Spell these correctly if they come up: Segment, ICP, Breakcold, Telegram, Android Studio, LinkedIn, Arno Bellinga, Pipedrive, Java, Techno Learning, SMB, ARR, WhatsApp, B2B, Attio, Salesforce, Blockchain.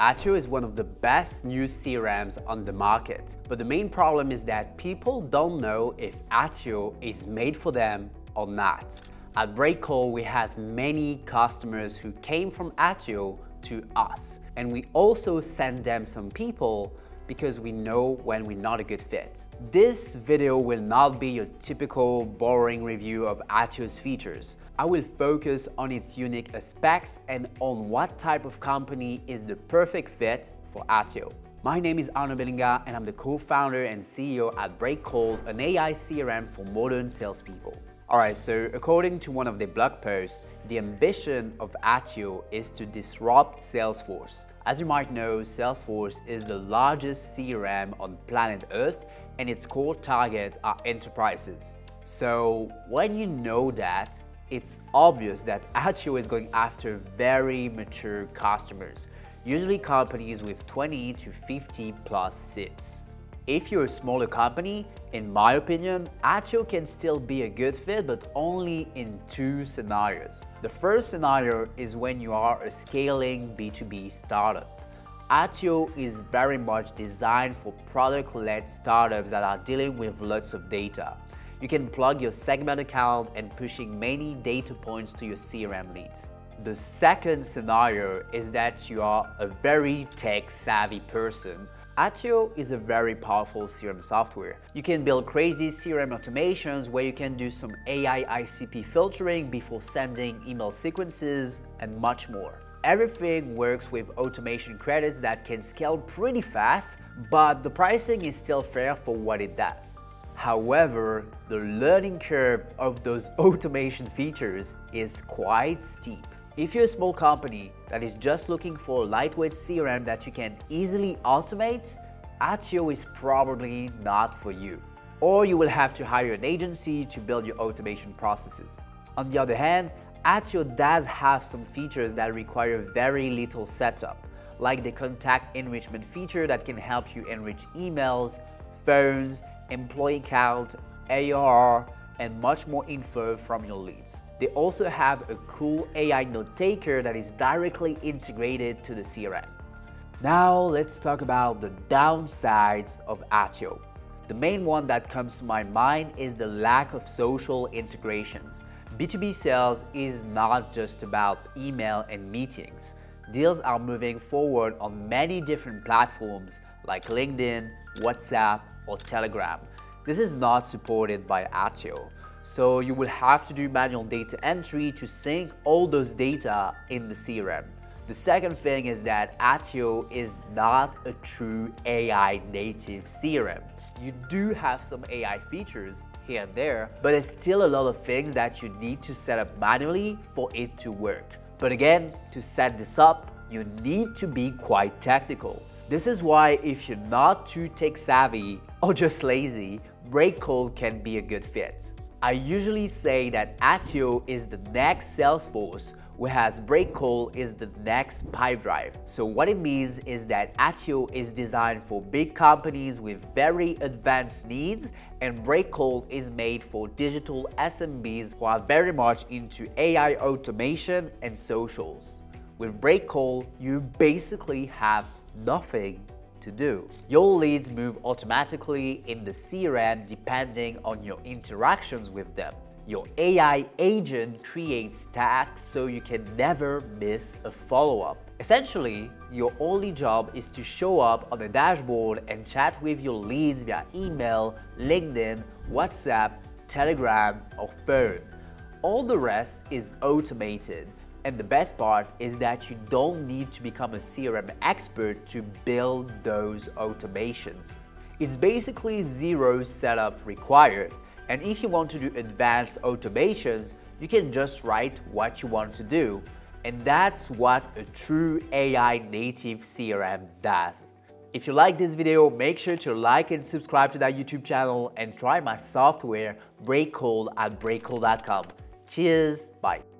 Attio is one of the best new CRMs on the market, but the main problem is that people don't know if Attio is made for them or not. At Breakcold, we have many customers who came from Attio to us, and we also send them some people because we know when we're not a good fit. This video will not be your typical boring review of Attio's features. I will focus on its unique aspects and on what type of company is the perfect fit for Attio. My name is Arno Bellinga and I'm the co-founder and CEO at Breakcold, an AI CRM for modern salespeople. Alright, so according to one of the blog posts, the ambition of Attio is to disrupt Salesforce. As you might know, Salesforce is the largest CRM on planet Earth and its core target are enterprises. So when you know that, it's obvious that Attio is going after very mature customers, usually companies with 20 to 50 plus seats. If you're a smaller company, in my opinion, Attio can still be a good fit, but only in two scenarios. The first scenario is when you are a scaling B2B startup. Attio is very much designed for product-led startups that are dealing with lots of data. You can plug your Segment account and pushing many data points to your CRM leads. The second scenario is that you are a very tech-savvy person. Attio is a very powerful CRM software. You can build crazy CRM automations where you can do some AI ICP filtering before sending email sequences and much more. Everything works with automation credits that can scale pretty fast, but the pricing is still fair for what it does. However, the learning curve of those automation features is quite steep. If you're a small company that is just looking for a lightweight CRM that you can easily automate, Attio is probably not for you. Or you will have to hire an agency to build your automation processes. On the other hand, Attio does have some features that require very little setup, like the contact enrichment feature that can help you enrich emails, phones, employee count, ARR, and much more info from your leads. They also have a cool AI note taker that is directly integrated to the CRM. Now let's talk about the downsides of Attio. The main one that comes to my mind is the lack of social integrations. B2B sales is not just about email and meetings. Deals are moving forward on many different platforms like LinkedIn, WhatsApp, or Telegram. This is not supported by Attio, so you will have to do manual data entry to sync all those data in the CRM. The second thing is that Attio is not a true AI native CRM. You do have some AI features here and there, but there's still a lot of things that you need to set up manually for it to work. But again, to set this up, you need to be quite technical. This is why if you're not too tech savvy or just lazy, Breakcold can be a good fit. I usually say that Attio is the next Salesforce, whereas Breakcold is the next Pipedrive. So what it means is that Attio is designed for big companies with very advanced needs, and Breakcold is made for digital SMBs who are very much into AI automation and socials. With Breakcold, you basically have nothing to do. Your leads move automatically in the CRM depending on your interactions with them. Your AI agent creates tasks so you can never miss a follow-up. Essentially, your only job is to show up on the dashboard and chat with your leads via email, LinkedIn, WhatsApp, Telegram, or phone. All the rest is automated. And the best part is that you don't need to become a CRM expert to build those automations. It's basically zero setup required. And if you want to do advanced automations, you can just write what you want to do. And that's what a true AI native CRM does. If you like this video, make sure to like and subscribe to that YouTube channel and try my software, Breakcold, at breakcold.com. Cheers, bye.